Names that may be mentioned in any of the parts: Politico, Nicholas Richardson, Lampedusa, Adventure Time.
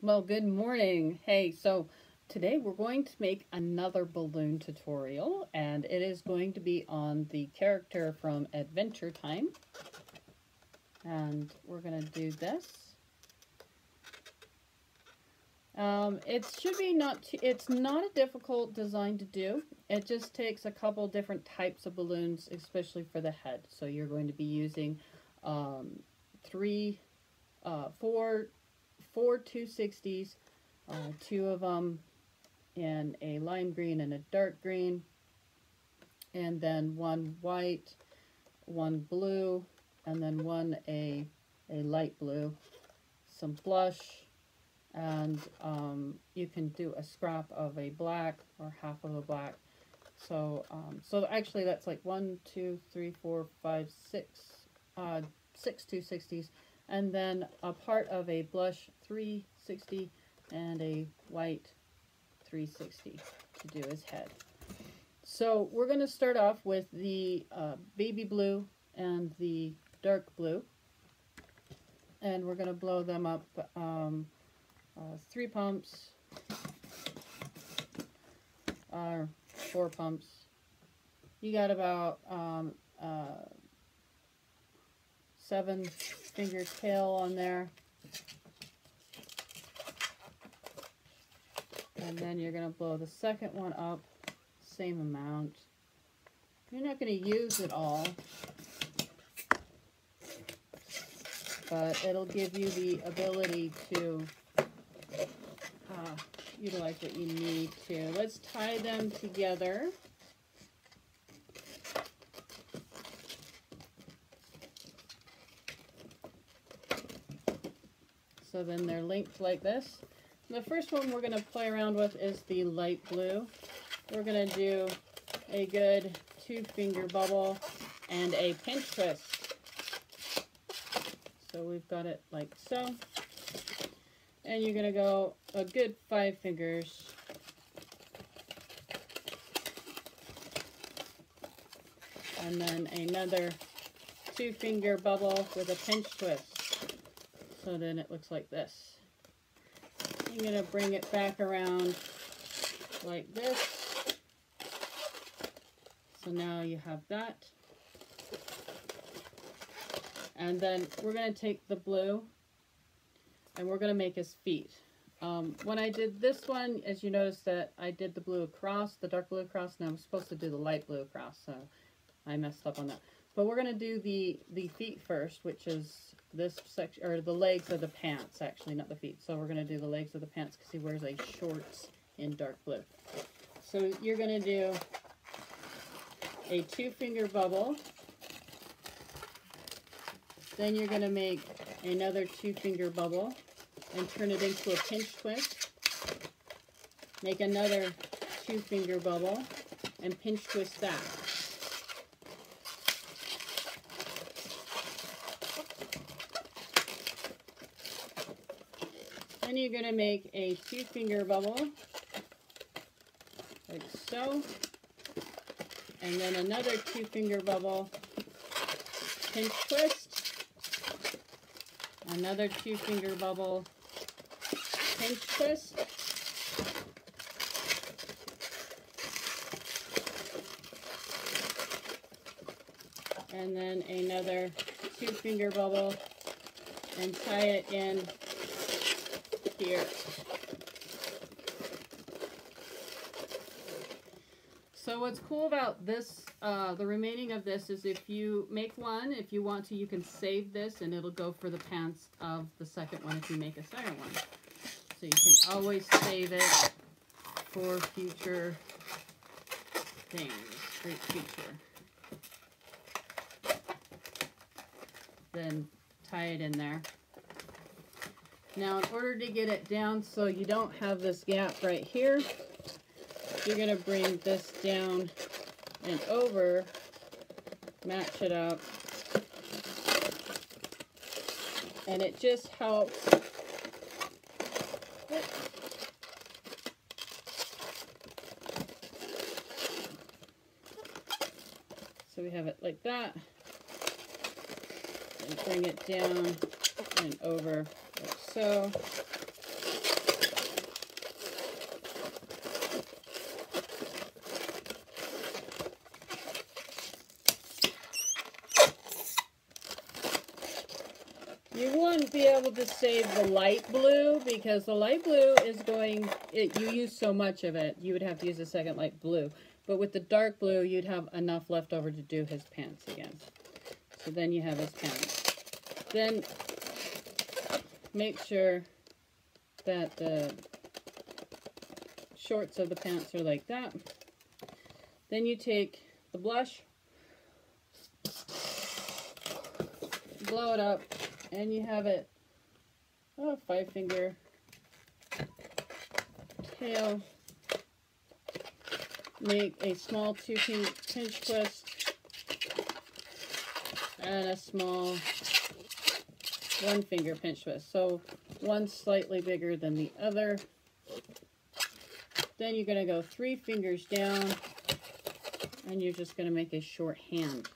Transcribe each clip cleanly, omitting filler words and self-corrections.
Well, good morning. Hey, so today we're going to make another balloon tutorial, and it is going to be on the character from Adventure Time. And we're going to do this. It's not a difficult design to do. It just takes a couple different types of balloons, especially for the head. So you're going to be using 4 260s, two of them in a lime green and a dark green, and then one white, one blue, and then one a light blue, some blush, and you can do a scrap of a black or half of a black. So actually that's like 6 260s, and then a part of a blush 360 and a white 360 to do his head. So we're going to start off with the baby blue and the dark blue, and we're going to blow them up 3 pumps, 4 pumps. You got about 7 finger tail on there, and then you're going to blow the second one up, same amount. You're not going to use it all, but it'll give you the ability to utilize what you need to. Let's tie them together. So then they're linked like this. The first one we're going to play around with is the light blue. We're going to do a good 2-finger bubble and a pinch twist. So we've got it like so. And you're going to go a good 5 fingers. And then another 2-finger bubble with a pinch twist. So then it looks like this. I'm going to bring it back around like this. So now you have that. And then we're going to take the blue and we're going to make his feet. When I did this one, as you notice that I did the blue across, the dark blue across, and I was supposed to do the light blue across, so I messed up on that. But we're going to do the feet first, which is this section, or the legs of the pants, actually, not the feet. So we're going to do the legs of the pants because he wears a shorts in dark blue. So you're going to do a 2-finger bubble. Then you're going to make another 2-finger bubble and turn it into a pinch twist. Make another 2-finger bubble and pinch twist that. Then you're going to make a 2-finger bubble, like so, and then another 2-finger bubble, pinch twist, another 2-finger bubble, pinch twist, and then another 2-finger bubble, and tie it in here. So what's cool about this, the remaining of this, is if you make one, if you want to, you can save this and it'll go for the pants of the second one if you make a second one. So you can always save it for future things, for future. Then tie it in there. Now, in order to get it down so you don't have this gap right here, you're going to bring this down and over, match it up, and it just helps. So we have it like that, and bring it down and over. So You won't be able to save the light blue because the light blue is going, you use so much of it, you would have to use a second light blue. But with the dark blue, you'd have enough left over to do his pants again. So then you have his pants. Then make sure that the shorts of the pants are like that. Then you take the blush, blow it up, and you have it five finger tail. Make a small 2 pinch twist and a small 1 finger pinch twist. So one slightly bigger than the other. Then you're going to go 3 fingers down and you're just going to make a short hand.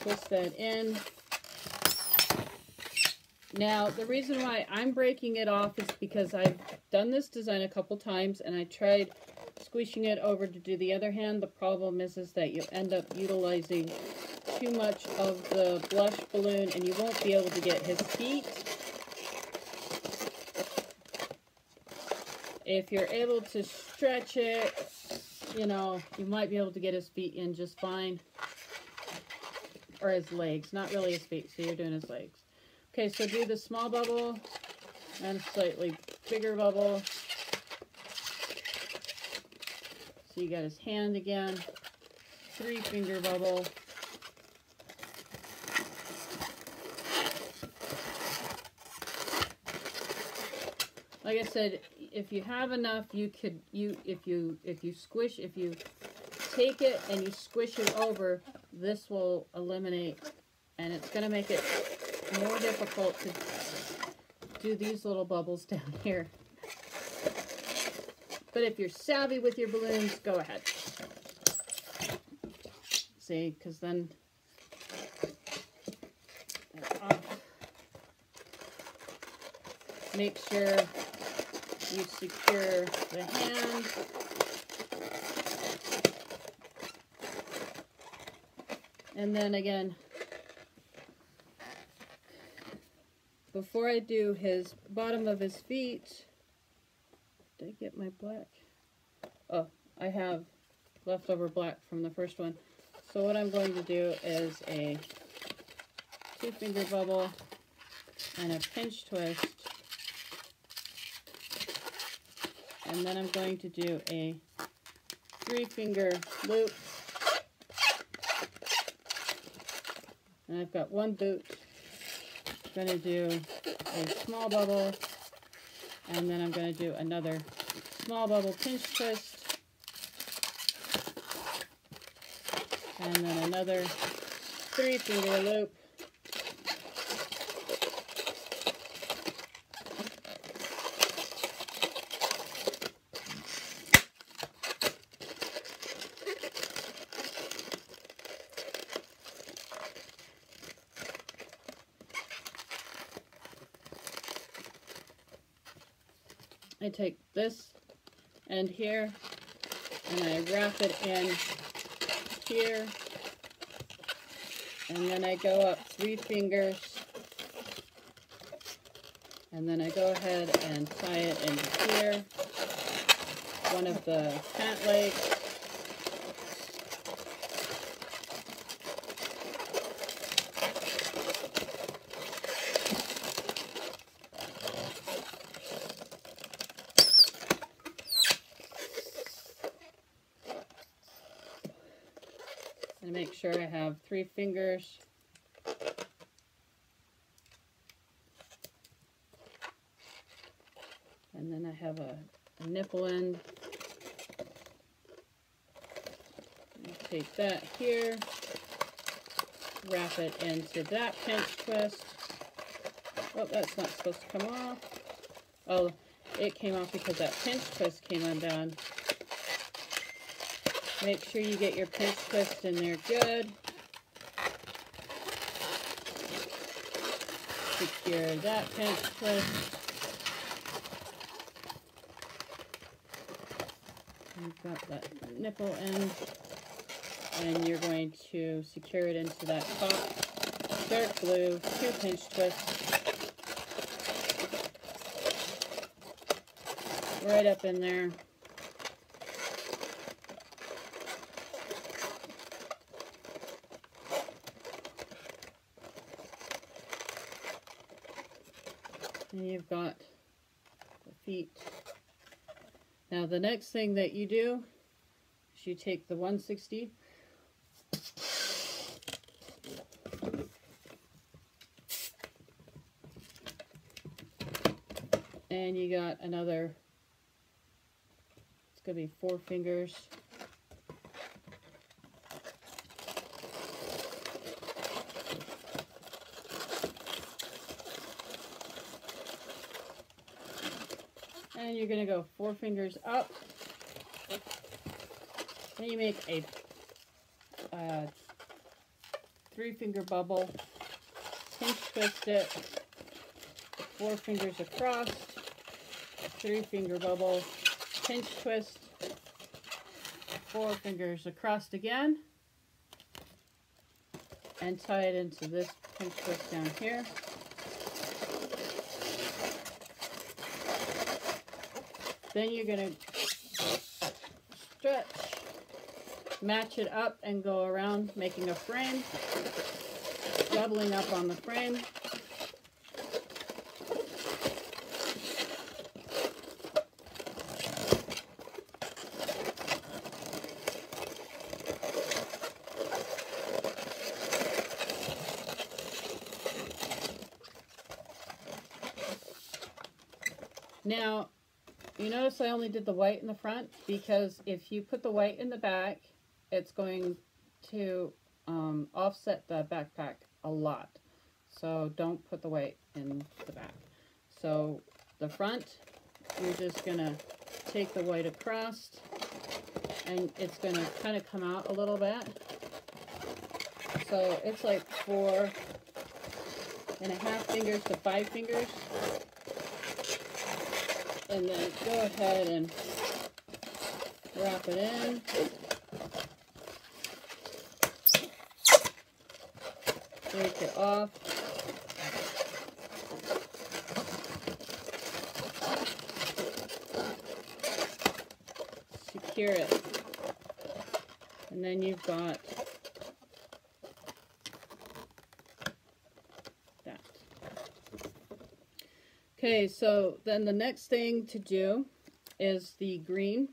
Twist that in. Now, the reason why I'm breaking it off is because I've done this design a couple times and I tried squishing it over to do the other hand. The problem is that you end up utilizing too much of the blush balloon and you won't be able to get his feet. If you're able to stretch it, you know, you might be able to get his feet in just fine. Or his legs, not really his feet, so you're doing his legs. Okay, so do the small bubble and slightly bigger bubble. So you got his hand again, 3 finger bubble. Like I said, if you have enough, you could, if you take it and you squish it over, this will eliminate, and it's going to make it more difficult to do these little bubbles down here. But if you're savvy with your balloons, go ahead. See, because then that's off. Make sure you secure the hand. And then again, before I do his bottom of his feet, did I get my black? Oh, I have leftover black from the first one. So what I'm going to do is a 2 finger bubble and a pinch twist. And then I'm going to do a 3 finger loop. And I've got one boot. I'm going to do a small bubble, and then I'm going to do another small bubble pinch twist, and then another 3 finger loop. I take this end here, and I wrap it in here, and then I go up 3 fingers, and then I go ahead and tie it in here, one of the pant legs, and make sure I have 3 fingers. And then I have a nipple end. Take that here, wrap it into that pinch twist. Oh, that's not supposed to come off. Oh, it came off because that pinch twist came undone. Make sure you get your pinch twist in there good. Secure that pinch twist. We've got that nipple end. and you're going to secure it into that top, dark blue, 2 pinch twists, right up in there. And you've got the feet. Now the next thing that you do is you take the 160 and you got another, it's going to be 4 fingers. And you're going to go 4 fingers up. Then you make a 3-finger bubble, pinch twist it, 4 fingers across, 3-finger bubble, pinch twist, 4 fingers across again, and tie it into this pinch twist down here. Then you're going to stretch, match it up, and go around, making a frame, doubling up on the frame. Now, you notice I only did the white in the front, because if you put the white in the back, it's going to offset the backpack a lot. So don't put the white in the back. So the front, you're just going to take the white across, and it's going to kind of come out a little bit. So it's like 4.5 fingers to 5 fingers. And then go ahead and wrap it in. Take it off. Secure it. And then you've got okay, so then the next thing to do is the green.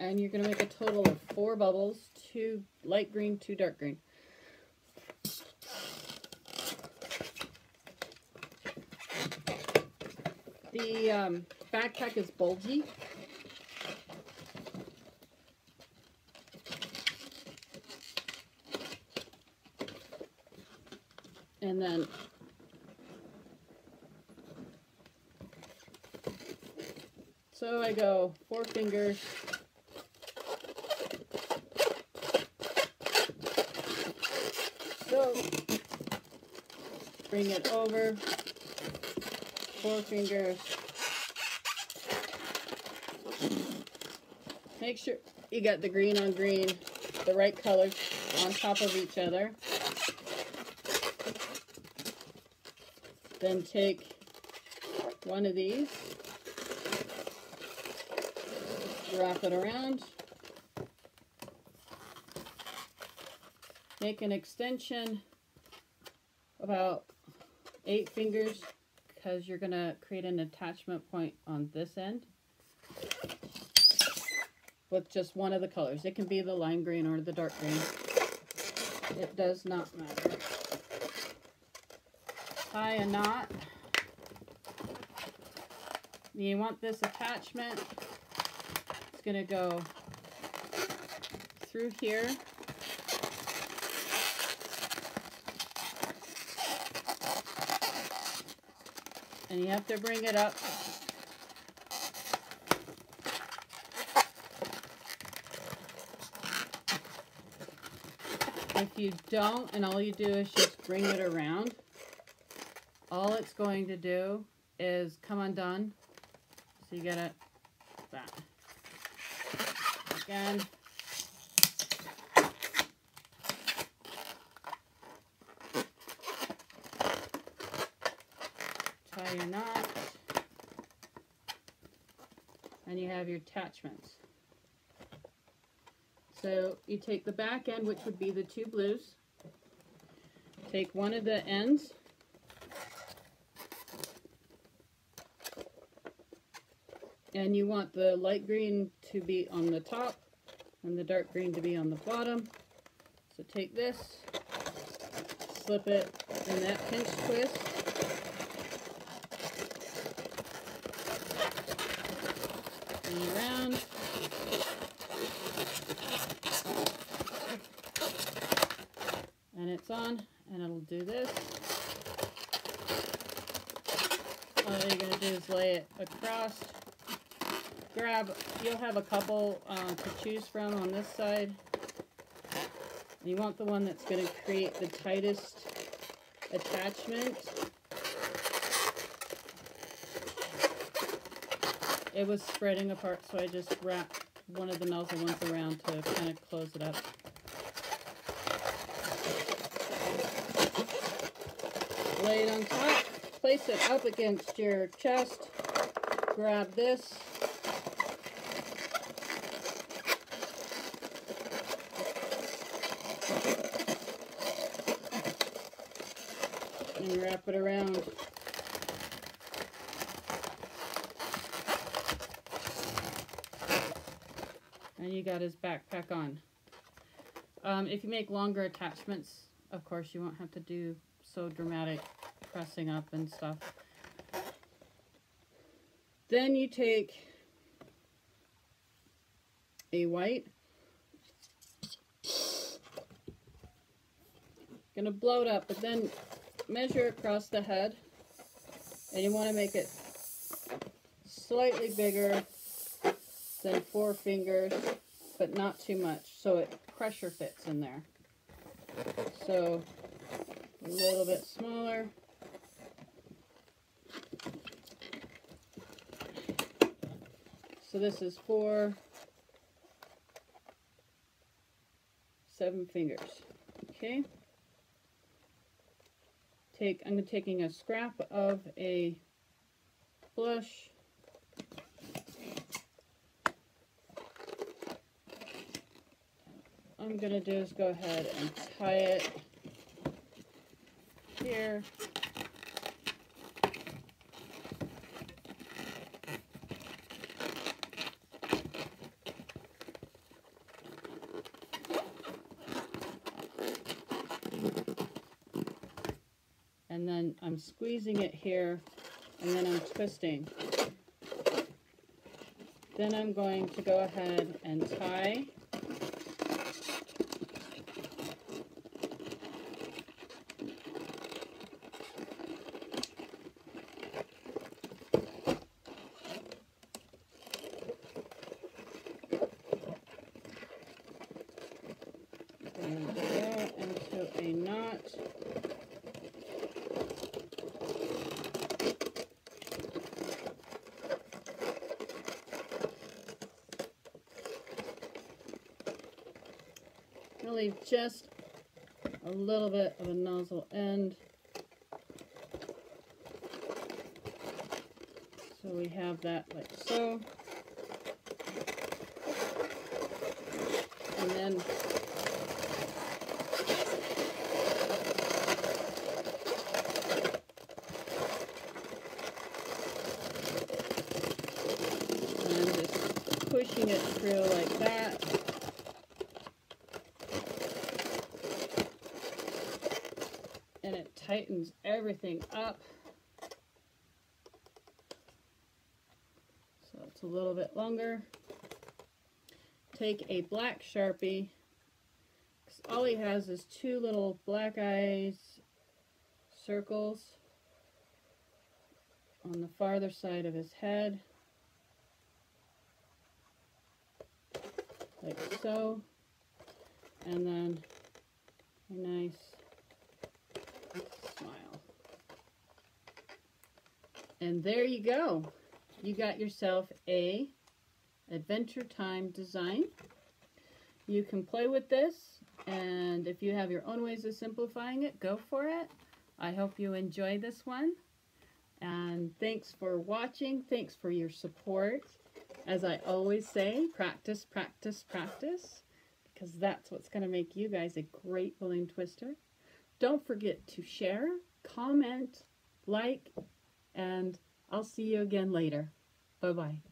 And you're going to make a total of 4 bubbles, 2 light green, 2 dark green. The backpack is bulgy. And then so I go 4 fingers so bring it over 4 fingers. Make sure you got the green on green, the right colors on top of each other. Then take one of these, wrap it around, make an extension about 8 fingers, because you're going to create an attachment point on this end with just one of the colors. It can be the lime green or the dark green. It does not matter. Tie a knot. You want this attachment. It's going to go through here. And you have to bring it up. If you don't, and all you do is just bring it around, all it's going to do is come undone. So you gotta that. Again. Tie your knot. And you have your attachments. So you take the back end, which would be the two blues. Take one of the ends. And you want the light green to be on the top and the dark green to be on the bottom. So take this, slip it in that pinch twist. And around. And it's on, and it'll do this. All you're going to do is lay it across. Grab, you'll have a couple to choose from on this side. You want the one that's going to create the tightest attachment. It was spreading apart, so I just wrapped one of the nozzle ones around to kind of close it up. Lay it on top, place it up against your chest, grab this. And wrap it around. And you got his backpack on. If you make longer attachments, of course you won't have to do so dramatic pressing up and stuff. Then you take a white. Gonna blow it up, but then measure across the head, and you want to make it slightly bigger than 4 fingers, but not too much, so it pressure fits in there. So a little bit smaller. So this is 4, 7 fingers. Okay. I'm taking a scrap of a blush, I'm going to do is go ahead and tie it here, and then I'm squeezing it here, and then I'm twisting. Then I'm going to go ahead and tie. And go into a knot. Leave just a little bit of a nozzle end, so we have that like so, and then I'm just pushing it through like that. Tightens everything up, so it's a little bit longer. Take a black Sharpie, because all he has is 2 little black eyes circles on the farther side of his head, like so, and then a nice smile. And there you go. You got yourself a Adventure Time design. You can play with this, and if you have your own ways of simplifying it, go for it. I hope you enjoy this one, and thanks for watching. Thanks for your support. As I always say, practice, practice, practice, because that's what's going to make you guys a great balloon twister. Don't forget to share, comment, like, and I'll see you again later. Bye-bye.